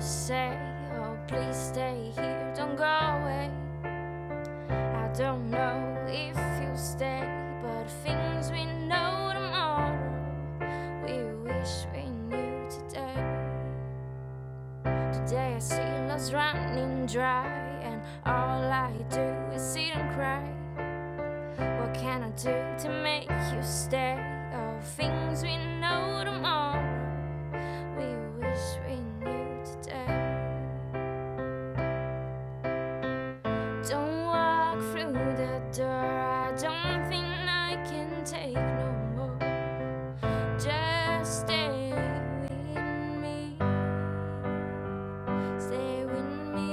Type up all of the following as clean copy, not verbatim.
to say, oh, please stay here, don't go away. I don't know if you'll stay, but things we know tomorrow, we wish we knew today. Today I see love's running dry, and all I do is sit and cry. What can I do to make you stay? Oh, things we know tomorrow, we wish we knew today. Don't walk through the door, I don't think I can take no more. Just stay with me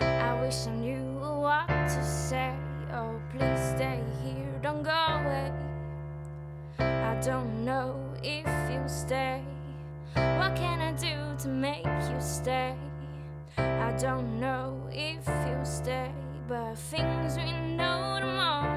I wish I knew what to say, oh please stay here, don't go away. I don't know if you'll stay, what can I do to make you stay? I don't know if you'll stay, but things we know tomorrow.